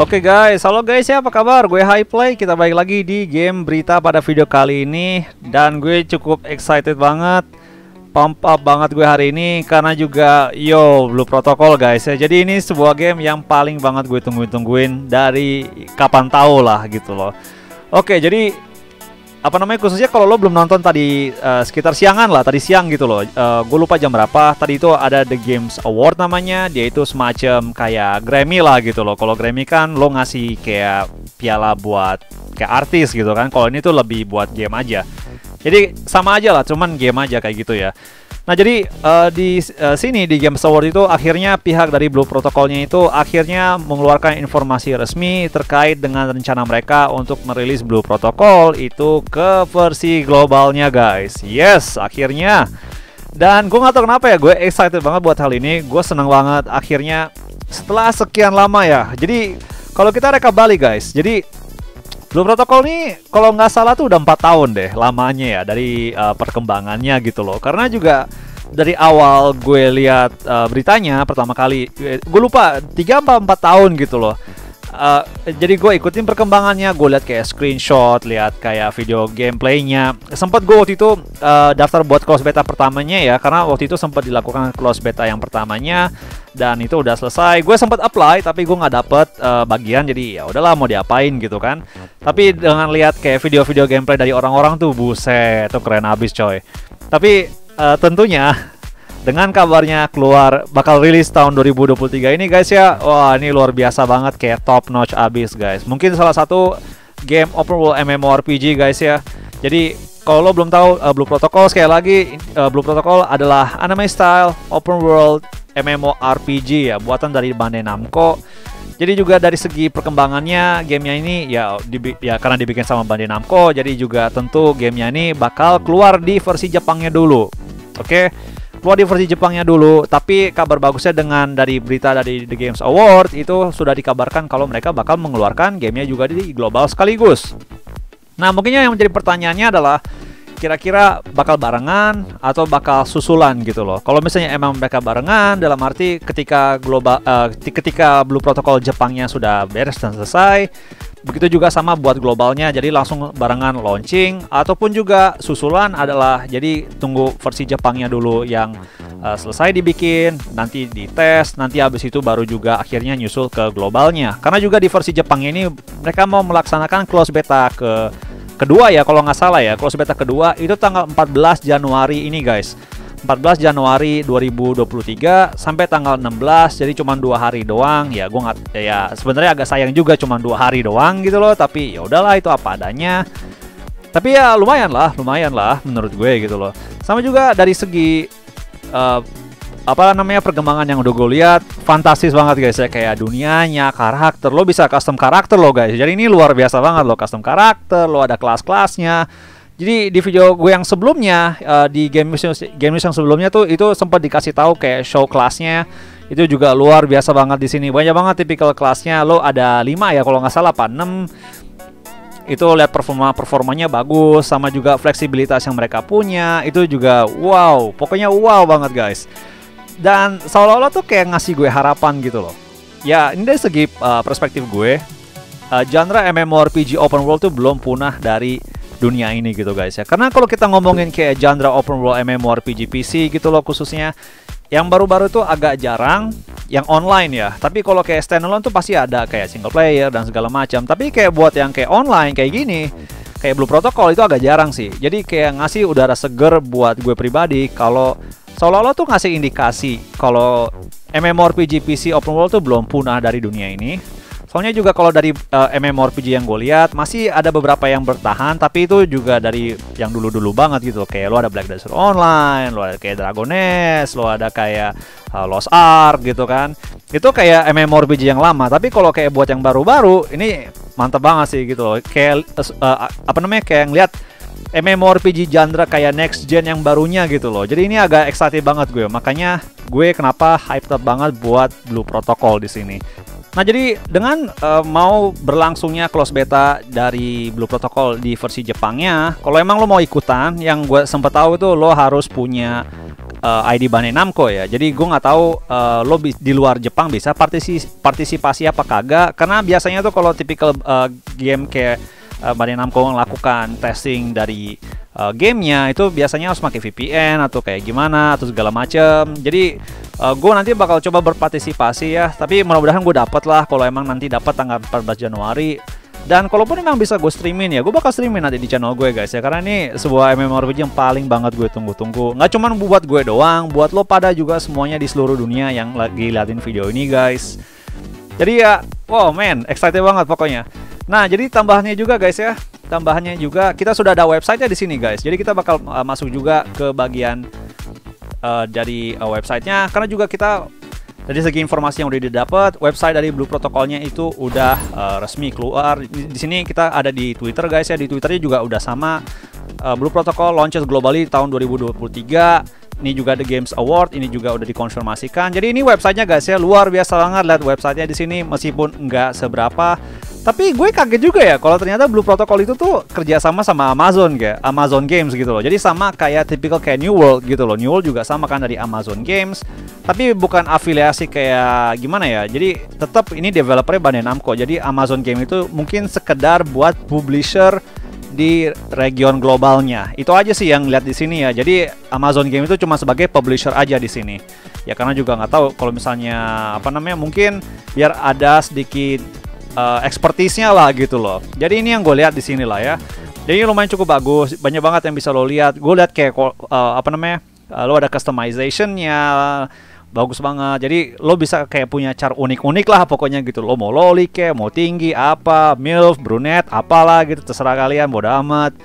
Oke guys, halo guys ya, apa kabar? Gue Highplay, kita balik lagi di game berita pada video kali ini. Dan gue cukup excited banget, pump up banget gue hari ini, karena juga Blue Protocol guys ya. Jadi ini sebuah game yang paling banget gue tungguin dari kapan tahu lah gitu loh. Oke, jadi apa namanya, khususnya kalau lo belum nonton tadi sekitar siangan lah, tadi siang gitu loh, gue lupa jam berapa, tadi itu ada The Game Awards namanya, dia itu semacam kayak Grammy lah gitu loh. Kalau Grammy kan lo ngasih kayak piala buat kayak artis gitu kan, kalau ini tuh lebih buat game aja. Jadi sama aja lah, cuman game aja kayak gitu ya. Nah jadi di sini di Game Awards itu akhirnya pihak dari Blue Protocolnya itu akhirnya mengeluarkan informasi resmi terkait dengan rencana mereka untuk merilis Blue Protocol itu ke versi globalnya guys. Yes, akhirnya. Dan gue gak tau kenapa ya, gue excited banget buat hal ini. Gue seneng banget akhirnya setelah sekian lama ya. Jadi kalau kita rekap balik guys, jadi Blue Protocol nih kalau nggak salah tuh udah 4 tahun deh lamanya ya dari perkembangannya gitu loh. Karena juga dari awal gue lihat beritanya pertama kali, gue lupa 3-4 tahun gitu loh. Jadi gue ikutin perkembangannya, gue lihat kayak screenshot, lihat kayak video gameplaynya. Sempat gue waktu itu daftar buat close beta pertamanya ya, karena waktu itu sempat dilakukan close beta yang pertamanya. Dan itu udah selesai, gue sempat apply tapi gue nggak dapet bagian, jadi ya udahlah mau diapain gitu kan. Tapi dengan lihat kayak video-video gameplay dari orang-orang tuh, buset, tuh keren abis coy. Tapi tentunya dengan kabarnya keluar bakal rilis tahun 2023 ini guys ya, wah ini luar biasa banget, kayak top notch abis guys. Mungkin salah satu game open world MMORPG guys ya. Jadi kalau lo belum tahu Blue Protocol, sekali lagi Blue Protocol adalah anime style open world MMORPG ya, buatan dari Bandai Namco. Jadi juga dari segi perkembangannya gamenya ini ya, karena dibikin sama Bandai Namco, jadi juga tentu gamenya ini bakal keluar di versi Jepangnya dulu. Oke, keluar di versi Jepangnya dulu. Tapi kabar bagusnya dengan dari berita dari The Games Awards itu sudah dikabarkan kalau mereka bakal mengeluarkan gamenya juga di global sekaligus. Nah mungkinnya yang menjadi pertanyaannya adalah kira-kira bakal barengan atau bakal susulan gitu loh. Kalau misalnya emang mereka barengan, dalam arti ketika global, ketika Blue Protocol Jepangnya sudah beres dan selesai, begitu juga sama buat globalnya, jadi langsung barengan launching. Ataupun juga susulan adalah jadi tunggu versi Jepangnya dulu yang selesai dibikin, nanti dites, nanti habis itu baru juga akhirnya nyusul ke globalnya. Karena juga di versi Jepangnya ini mereka mau melaksanakan close beta kedua ya, kalau nggak salah ya, close beta kedua itu tanggal 14 Januari ini guys, 14 Januari 2023 sampai tanggal 16, jadi cuma 2 hari doang ya. Gue nggak, ya sebenarnya agak sayang juga cuma 2 hari doang gitu loh, tapi ya udahlah itu apa adanya. Tapi ya lumayan lah menurut gue gitu loh. Sama juga dari segi apa namanya, perkembangan yang udah gue lihat fantastis banget guys ya, kayak dunianya, karakter, lo bisa custom karakter lo guys. Jadi ini luar biasa banget lo, custom karakter, lo ada kelas-kelasnya. Jadi di video gue yang sebelumnya di game news yang sebelumnya tuh itu sempat dikasih tahu kayak show kelasnya. Itu juga luar biasa banget di sini. Banyak banget tipikal kelasnya. Lo ada 5 ya kalau nggak salah, apa 6. Itu lihat performanya bagus, sama juga fleksibilitas yang mereka punya. Itu juga wow, pokoknya wow banget guys. Dan seolah-olah tuh kayak ngasih gue harapan gitu loh. Ya ini dari segi perspektif gue, genre MMORPG open world tuh belum punah dari dunia ini gitu guys ya. Karena kalau kita ngomongin kayak genre open world MMORPG PC gitu loh, khususnya yang baru-baru tuh agak jarang yang online ya. Tapi kalau kayak standalone tuh pasti ada kayak single player dan segala macam. Tapi kayak buat yang kayak online kayak gini, kayak Blue Protocol itu agak jarang sih. Jadi kayak ngasih udara seger buat gue pribadi, kalau seolah-olah tuh ngasih indikasi kalau MMORPG PC open world tuh belum punah dari dunia ini. Soalnya juga kalau dari MMORPG yang gue lihat masih ada beberapa yang bertahan, tapi itu juga dari yang dulu-dulu banget gitu. Kayak lo ada Black Desert Online, lo ada kayak Dragon Nest, lo ada kayak Lost Ark gitu kan. Itu kayak MMORPG yang lama, tapi kalau kayak buat yang baru-baru ini mantep banget sih gitu. Kayak apa namanya, kayak ngeliat MMORPG genre kayak next gen yang barunya gitu loh. Jadi ini agak excited banget gue. Makanya gue kenapa hyped up banget buat Blue Protocol di sini. Nah jadi dengan mau berlangsungnya close beta dari Blue Protocol di versi Jepangnya, kalau emang lo mau ikutan, yang gue sempet tahu itu lo harus punya ID Bandai Namco ya. Jadi gue nggak tahu lo di luar Jepang bisa partisipasi apa kagak, karena biasanya tuh kalau tipikal game kayak Bandai Namco melakukan testing dari gamenya itu biasanya harus pakai VPN atau kayak gimana atau segala macem. Jadi gue nanti bakal coba berpartisipasi ya, tapi mudah-mudahan gue dapat lah kalau emang nanti dapat tanggal 14 Januari. Dan kalaupun emang bisa gue streamin ya, gue bakal streamin nanti di channel gue guys ya. Karena ini sebuah MMORPG yang paling banget gue tunggu-tunggu. Nggak cuma buat gue doang, buat lo pada juga semuanya di seluruh dunia yang lagi liatin video ini guys. Jadi ya, wow man, excited banget pokoknya. Nah jadi tambahannya juga guys ya, tambahannya juga kita sudah ada websitenya di sini guys. Jadi kita bakal masuk juga ke bagian dari websitenya. Karena juga kita dari segi informasi yang udah didapat, website dari Blue Protocolnya itu udah resmi keluar. Di sini kita ada di Twitter guys ya, di Twitternya juga udah sama. Blue Protocol launches globally tahun 2023. Ini juga The Games Award, ini juga udah dikonfirmasikan. Jadi ini websitenya guys ya, luar biasa banget. Lihat websitenya di sini, meskipun nggak seberapa. Tapi gue kaget juga ya, kalau ternyata Blue Protocol itu tuh kerjasama sama Amazon kayak Amazon Games gitu loh. Jadi sama kayak tipikal kayak New World gitu loh. New World juga sama kan dari Amazon Games, tapi bukan afiliasi kayak gimana ya. Jadi tetap ini developernya Bandai Namco. Jadi Amazon Games itu mungkin sekedar buat publisher di region globalnya. Itu aja sih yang lihat di sini ya. Jadi Amazon Games itu cuma sebagai publisher aja di sini. Ya karena juga nggak tahu kalau misalnya apa namanya, mungkin biar ada sedikit expertise-nya lah gitu loh. Jadi ini yang gue lihat di sini lah ya. Jadi lumayan cukup bagus, banyak banget yang bisa lo lihat. Gue lihat kayak apa namanya, lo ada customization-nya, bagus banget. Jadi lo bisa kayak punya cara unik-unik lah pokoknya gitu. Lo mau loli kayak, mau tinggi apa, milf, brunette, apalah gitu, terserah kalian, bodo amat.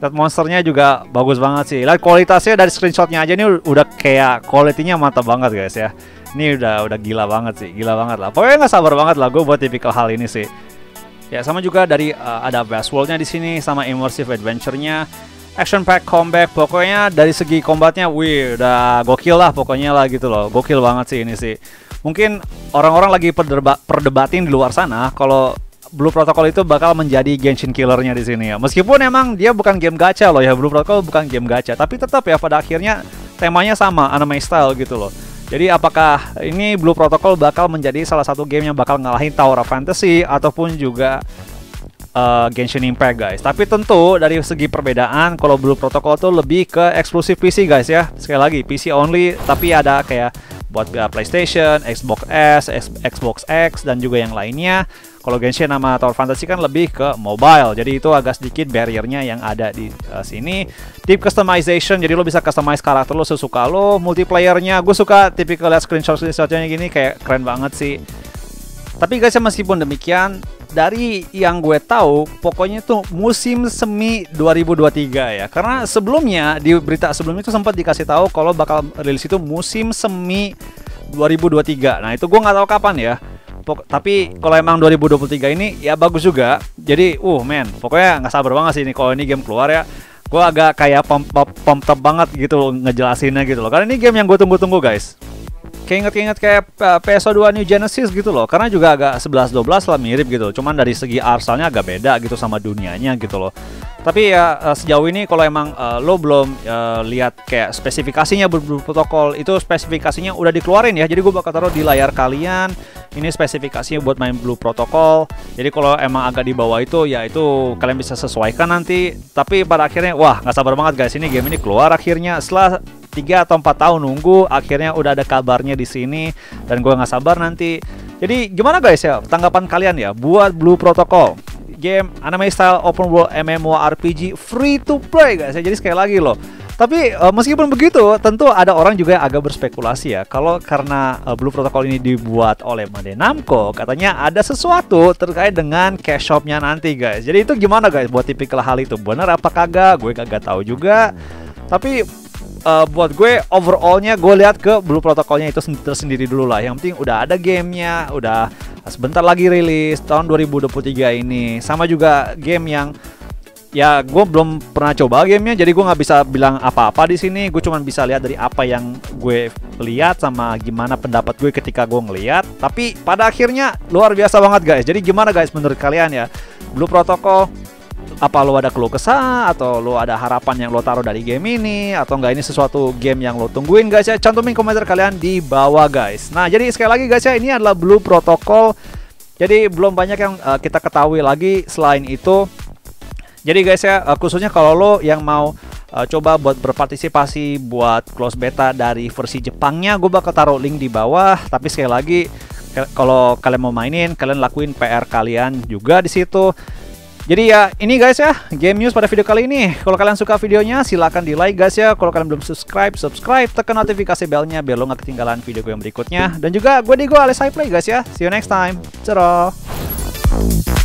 Lihat monsternya juga bagus banget sih. Lihat kualitasnya dari screenshotnya aja ini udah kayak kualitinya mantap banget guys ya. Ini udah gila banget sih, gila banget lah. Pokoknya nggak sabar banget lah gue buat tipikal hal ini sih. Ya sama juga dari ada Westworld-nya di sini, sama immersive adventure-nya, action pack combat. Pokoknya dari segi combatnya, wih udah gokil lah pokoknya lah gitu loh. Gokil banget sih ini sih. Mungkin orang-orang lagi perdebatin di luar sana kalau Blue Protocol itu bakal menjadi Genshin Killernya di sini ya. Meskipun emang dia bukan game gacha loh ya, Blue Protocol bukan game gacha, tapi tetap ya pada akhirnya temanya sama, anime style gitu loh. Jadi apakah ini Blue Protocol bakal menjadi salah satu game yang bakal ngalahin Tower of Fantasy ataupun juga Genshin Impact guys. Tapi tentu dari segi perbedaan, kalau Blue Protocol tuh lebih ke eksklusif PC guys ya. Sekali lagi PC only, tapi ada kayak buat PlayStation, Xbox S, Xbox X, dan juga yang lainnya. Kalau Genshin sama Tower Fantasy kan lebih ke mobile, jadi itu agak sedikit barriernya yang ada di sini. Deep customization, jadi lo bisa customize karakter lo sesuka lo. Multiplayernya, gue suka tipikal lihat screenshot-screenshotnya gini, kayak keren banget sih. Tapi guys ya meskipun demikian, dari yang gue tahu, pokoknya tuh musim semi 2023 ya. Karena sebelumnya di berita sebelumnya itu sempat dikasih tahu kalau bakal rilis itu musim semi 2023. Nah itu gue nggak tahu kapan ya. Tapi kalau emang 2023 ini ya bagus juga. Jadi man, pokoknya nggak sabar banget sih ini kalau ini game keluar ya. Gue agak kayak pump up banget gitu loh, ngejelasinnya gitu loh. Karena ini game yang gue tunggu-tunggu guys. Kayak inget-inget kayak PSO2 New Genesis gitu loh. Karena juga agak 11-12 lah mirip gitu. Cuman dari segi arsalnya agak beda gitu sama dunianya gitu loh. Tapi ya sejauh ini kalau emang lo belum lihat kayak spesifikasinya Blue Protocol, itu spesifikasinya udah dikeluarin ya. Jadi gue bakal taruh di layar kalian. Ini spesifikasinya buat main Blue Protocol. Jadi kalau emang agak di bawah itu ya itu kalian bisa sesuaikan nanti. Tapi pada akhirnya wah nggak sabar banget guys, ini game ini keluar akhirnya setelah 3 atau 4 tahun nunggu, akhirnya udah ada kabarnya di sini dan gue nggak sabar nanti. Jadi gimana guys ya tanggapan kalian ya buat Blue Protocol, game anime style open world MMORPG free to play guys ya. Jadi sekali lagi loh, tapi meskipun begitu tentu ada orang juga yang agak berspekulasi ya kalau karena Blue Protocol ini dibuat oleh Bandai Namco, katanya ada sesuatu terkait dengan cash shopnya nanti guys. Jadi itu gimana guys buat tipikal hal itu, bener apa kagak gue kagak tahu juga. Tapi buat gue overallnya gue lihat ke Blue Protocolnya itu tersendiri dulu lah. Yang penting udah ada gamenya, udah sebentar lagi rilis tahun 2023 ini. Sama juga game yang ya gue belum pernah coba gamenya, jadi gue nggak bisa bilang apa-apa di sini. Gue cuman bisa lihat dari apa yang gue lihat sama gimana pendapat gue ketika gue ngeliat. Tapi pada akhirnya luar biasa banget guys. Jadi gimana guys menurut kalian ya Blue Protocol Apa lo ada keluh kesah atau lo ada harapan yang lo taruh dari game ini, atau enggak ini sesuatu game yang lo tungguin, guys ya? Cantumin komentar kalian di bawah, guys. Nah, jadi sekali lagi, guys ya, ini adalah Blue Protocol. Jadi belum banyak yang kita ketahui lagi selain itu. Jadi guys ya, khususnya kalau lo yang mau coba buat berpartisipasi buat close beta dari versi Jepangnya, gue bakal taruh link di bawah. Tapi sekali lagi, kalau kalian mau mainin, kalian lakuin PR kalian juga di situ. Jadi ya, ini guys ya, game news pada video kali ini. Kalau kalian suka videonya, silahkan di like guys ya. Kalau kalian belum subscribe, tekan notifikasi belnya biar lo gak ketinggalan video gue yang berikutnya. Dan juga gue Diego alias HiPlay guys ya. See you next time. Ciao.